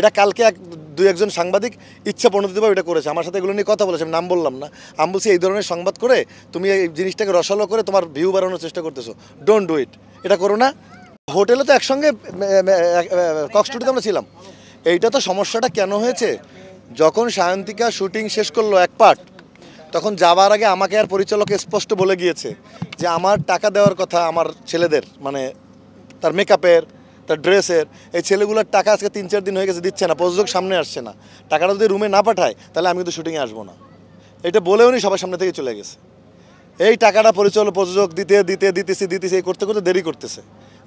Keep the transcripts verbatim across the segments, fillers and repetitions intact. এটা কালকে এক দুই একজন সাংবাদিক ইচ্ছা প্রণোদিতভাবে এটা করেছে, আমার সাথে এগুলো নিয়ে কথা বলেছে, আমি নাম বললাম না। আমি বলছি এই ধরনের সংবাদ করে তুমি এই জিনিসটাকে রসালো করে তোমার ভিউ বাড়ানোর চেষ্টা করতেছো, ডোন্ট ডু ইট, এটা করো না। হোটেলে তো একসঙ্গে কক্সটুডিতে আমরা ছিলাম। এইটা তো সমস্যাটা কেন হয়েছে, যখন সায়ন্তিকা শুটিং শেষ করলো এক পার্ট, তখন যাওয়ার আগে আমাকে আর পরিচালক স্পষ্ট বলে গিয়েছে যে আমার টাকা দেওয়ার কথা আমার ছেলেদের, মানে তার মেকআপের, তার ড্রেসের, এই ছেলেগুলোর টাকা আজকে তিন চার দিন হয়ে গেছে দিচ্ছে না, প্রযোজক সামনে আসছে না, টাকাটা যদি রুমে না পাঠায় তাহলে আমি কিন্তু শুটিংয়ে আসবো না, এটা বলেও নি সবার সামনে থেকে চলে গেছে। এই টাকাটা পরিচালক প্রযোজক দিতে দিতে দিতেছি দিতেছি এই করতে করতে দেরি করতেছে,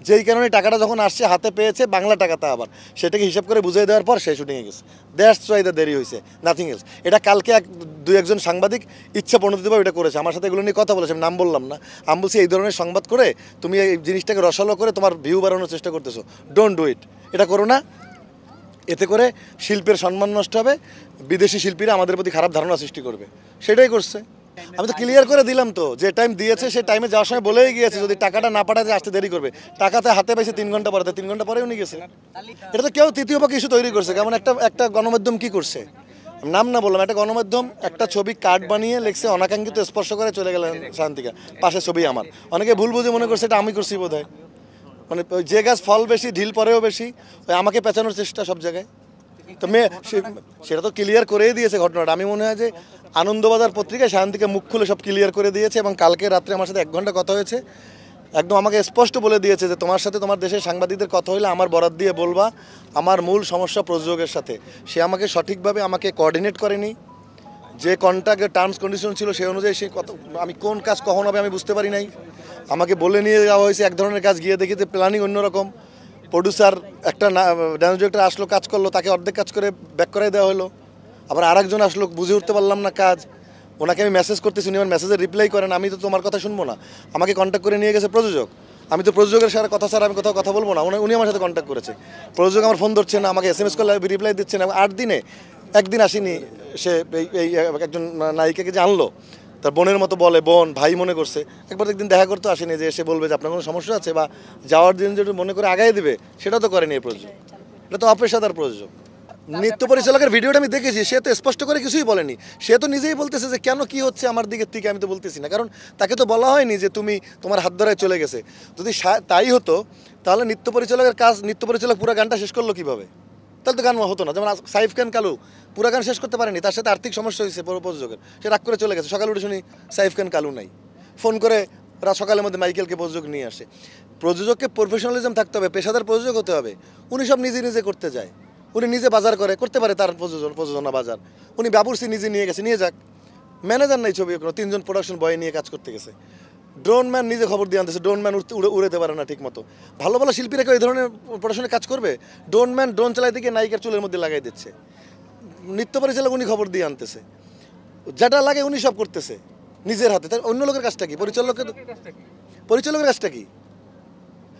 যেই কারণে টাকাটা যখন আসছে হাতে পেয়েছে বাংলা টাকাটা, আবার সেটাকে হিসাব করে বুঝিয়ে দেওয়ার পর সে শুটিংয়ে গেছে। দ্যাটস ওয়াই দ্য দেরি হয়েছে, নাথিং এলস। এটা কালকে এক দুই একজন সাংবাদিক ইচ্ছা প্রণোদিতভাবে এটা করেছে, আমার সাথে এগুলো নিয়ে কথা বলেছে, আমি নাম বললাম না। আমি বলছি এই ধরনের সংবাদ করে তুমি এই জিনিসটাকে রসালো করে তোমার ভিউ বাড়ানোর চেষ্টা করতেছো, ডোন্ট ডু ইট, এটা করো না। এতে করে শিল্পের সম্মান নষ্ট হবে, বিদেশি শিল্পীরা আমাদের প্রতি খারাপ ধারণা সৃষ্টি করবে, সেটাই করছে। আমি তো ক্লিয়ার করে দিলাম, তো যে টাইম দিয়েছে সে টাইমে যাওয়ার সময় বলেই গিয়েছে যদি টাকাটা না পাঠাতে আসতে দেরি করবে। টাকাতে হাতে পাইছে তিন ঘন্টা পরে, তিন ঘন্টা পরে উনি গেছে। এটা তো কেউ তৃতীয় পক্ষে ইস্যু তৈরি করছে, কারণ একটা একটা গণমাধ্যম কি করছে, নাম না বললাম, একটা গণমাধ্যম একটা ছবি কার্ড বানিয়ে লিখছে অনাকাঙ্ক্ষিত স্পর্শ করে চলে গেলেন সায়ন্তিকা, পাশে ছবি আমার। অনেকে ভুল বুঝে মনে করছে এটা আমি করছি বোধ হয়, মানে যে গাছ ফল বেশি ঢিল পরেও বেশি, ওই আমাকে পেঁচানোর চেষ্টা সব জায়গায়। তো মেয়ে সেটা তো ক্লিয়ার করেই দিয়েছে ঘটনাটা। আমি মনে হয় যে আনন্দবাজার পত্রিকায় সায়ন্তিকা মুখ খুলে সব ক্লিয়ার করে দিয়েছে, এবং কালকে রাত্রে আমার সাথে এক ঘন্টা কথা হয়েছে, একদম আমাকে স্পষ্ট বলে দিয়েছে যে তোমার সাথে তোমার দেশের সাংবাদিকদের কথা হইলে আমার বরাত দিয়ে বলবা, আমার মূল সমস্যা প্রযোজকের সাথে। সে আমাকে সঠিকভাবে আমাকে কোঅর্ডিনেট করেনি, যে কন্ট্রাক্টের টার্মস কন্ডিশন ছিল সেই অনুযায়ী সে কত, আমি কোন কাজ কখন হবে আমি বুঝতে পারি নাই। আমাকে বলে নিয়ে যাওয়া হয়েছে এক ধরনের কাজ, গিয়ে দেখি যে প্ল্যানিং অন্যরকম। প্রডিউসার একটা ড্যান্স ডিরেক্টর আসলো, কাজ করলো, তাকে অর্ধেক কাজ করে ব্যাক করে দেওয়া হলো। আবার আরেকজন আসলো, বুঝে উঠতে পারলাম না কাজ, ওনাকে আমি মেসেজ করতেছি, উনি আমার মেসেজে রিপ্লাই করেন, আমি তো তোমার কথা শুনবো না। আমাকে কন্ট্যাক্ট করে নিয়ে গেছে প্রযোজক, আমি তো প্রযোজকের সাথে কথা ছাড়া আমি কোথাও কথা বলবো না, উনি আমার সাথে কন্ট্যাক্ট করেছে। প্রযোজক আমার ফোন ধরছে না, আমাকে এস এম এস করলে রিপ্লাই দিচ্ছে না। আট দিনে একদিন আসেনি সে, এই একজন নায়িকাকে যে আনলো তার বোনের মতো বলে, বোন ভাই মনে করছে, একবার একদিন দেখা করতে আসেনি যে এসে বলবে যে আপনার কোনো সমস্যা আছে, বা যাওয়ার দিন যেটা মনে করে আগায় দেবে, সেটা তো করেনি এই প্রযোজক। এটা তো অপেশাদার প্রযোজক। নৃত্য পরিচালকের ভিডিওটা আমি দেখেছি, সে তো স্পষ্ট করে কিছুই বলেনি, সে তো নিজেই বলতেছে যে কেন কি হচ্ছে আমার দিকের থেকে, আমি তো বলতেছি না, কারণ তাকে তো বলা হয়নি যে তুমি তোমার হাত ধরায় চলে গেছে। যদি তাই হতো তাহলে নৃত্য পরিচালকের কাজ, নৃত্য পরিচালক পুরো গানটা শেষ করলো কীভাবে, তাহলে তো গান হতো না। যেমন সাইফ খান কালু পুরো গান শেষ করতে পারেনি, তার সাথে আর্থিক সমস্যা হয়েছে প্রযোজকের, সে রাগ করে চলে গেছে, সকালে উঠে শুনি সাইফ খান কালু নাই, ফোন করে রাত সকালের মধ্যে মাইকেলকে প্রযোজক নিয়ে আসে। প্রযোজককে প্রফেশনালিজম থাকতে হবে, পেশাদার প্রযোজক হতে হবে। উনি সব নিজে নিজে করতে যায়, উনি নিজে বাজার করে করতে পারে, তার প্রযোজন প্রযোজনা বাজার, উনি বাবুর্চি নিজে নিয়ে গেছে, নিয়ে যাক, ম্যানেজার নাই ছবি, কোনো তিনজন প্রোডাকশন বয় নিয়ে কাজ করতে গেছে, ড্রোন ম্যান নিজে খবর দিয়ে আনতেছে, ড্রোন ম্যান উড়ে উড়েতে পারে না ঠিক মতো, ভালো ভালো শিল্পীরা কেউ এই ধরনের প্রোডাকশনে কাজ করবে? ড্রোন ম্যান ড্রোন চালাইতে গিয়ে নায়িকার চুলের মধ্যে লাগাই দিচ্ছে, নৃত্য পরিচালক উনি খবর দিয়ে আনতেছে, যেটা লাগে উনি সব করতেছে নিজের হাতে, তার অন্য লোকের কাজটা কি? পরিচালকের পরিচালকের কাজটা কি?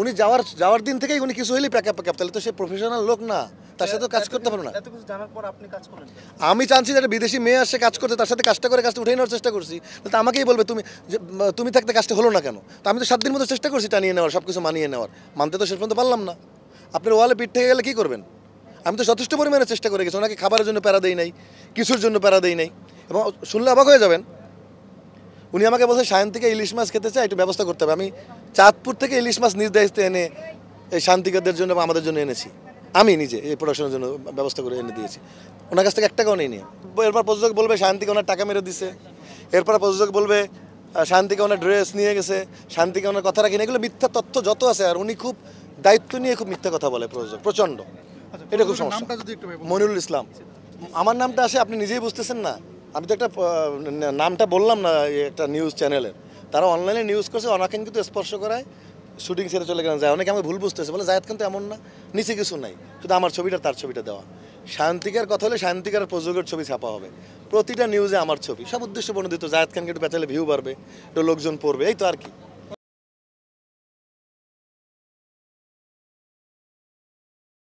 উনি যাওয়ার যাওয়ার দিন থেকেই উনি কিছু হইলে প্যাক আপ প্যাক আপ, তাহলে তো সে প্রফেশনাল লোক না, তার সাথে কাজ করতে পারবো না। আমি চাচ্ছি একটা বিদেশি মেয়ে আসে কাজ করতে, তার সাথে কাজটা করে কাজটা উঠে নেওয়ার চেষ্টা করছি, তো আমাকেই বলবে তুমি তুমি থাকতে কাজটা হলো না কেন, তো আমি তো সাত দিন মতো চেষ্টা করছি টানিয়ে নেওয়ার, সব কিছু মানিয়ে নেওয়ার, মানতে তো শেষ পর্যন্ত পারলাম না। আপনার ওয়ালে পিঠ থেকে গেলে কী করবেন? আমি তো যথেষ্ট পরিমাণে চেষ্টা করে গেছি, ওনাকে খাবারের জন্য প্যারা দেই নাই, কিছুর জন্য প্যারা দেই নাই। এবং শুনলে অবাক হয়ে যাবেন, উনি আমাকে বলছে সায়ন্তিকা ইলিশ মাছ খেতে চায়, একটু ব্যবস্থা করতে হবে। আমি চাঁদপুর থেকে ইলিশ মাছ নিজ দায়িত্বে এনে এই সায়ন্তিকাদের জন্য বা আমাদের জন্য এনেছি, আমি নিজে এই প্রোডাকশনের জন্য ব্যবস্থা করে এনে দিয়েছি, ওনার কাছ থেকে এক টাকাও নেই নিয়ে। এরপর প্রযোজক বলবে সায়ন্তিকা ওনার টাকা মেরে দিছে, এরপর প্রযোজক বলবে সায়ন্তিকা ওনার ড্রেস নিয়ে গেছে, সায়ন্তিকা ওনার কথা রাখেনি, এগুলো মিথ্যা তথ্য যত আছে। আর উনি খুব দায়িত্ব নিয়ে খুব মিথ্যা কথা বলে প্রযোজক, প্রচণ্ড, এটা খুব সমস্যা। মনিরুল ইসলাম আমার নামটা আসে, আপনি নিজেই বুঝতেছেন না, আমি তো একটা নামটা বললাম না, একটা নিউজ চ্যানেলের, তারা অনলাইনে নিউজ করছে অনাকাঙ্ক্ষিত স্পর্শ করায় শুটিং সেরে চলে গেলেন যায়, অনেকে আমি ভুল বুঝতেছে, বলে জায়দ খান তো এমন না, নিচে কিছু নাই, শুধু আমার ছবিটা তার ছবিটা দেওয়া। সায়ন্তিকার কথা হলে সায়ন্তিকার প্রযোজকের ছবি ছাপা হবে, প্রতিটা নিউজে আমার ছবি, সব উদ্দেশ্য প্রণোদিত, জায়দ খানকে একটু পেঁচালে ভিউ বাড়বে, একটু লোকজন পড়বে, এই তো আর কি।